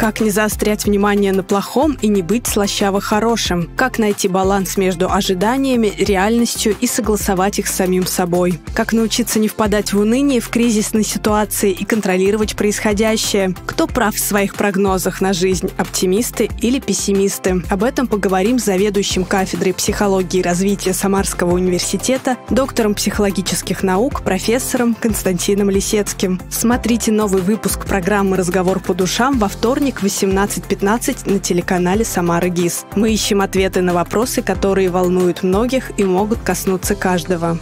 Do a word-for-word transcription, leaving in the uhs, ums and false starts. Как не заострять внимание на плохом и не быть слащаво хорошим? Как найти баланс между ожиданиями, реальностью и согласовать их с самим собой? Как научиться не впадать в уныние в кризисной ситуации и контролировать происходящее? Кто прав в своих прогнозах на жизнь – оптимисты или пессимисты? Об этом поговорим с заведующим кафедрой психологии и развития Самарского университета, доктором психологических наук, профессором Константином Лисецким. Смотрите новый выпуск программы «Разговор по душам» во вторник в восемнадцать пятнадцать на телеканале «Самара ГИС». Мы ищем ответы на вопросы, которые волнуют многих и могут коснуться каждого.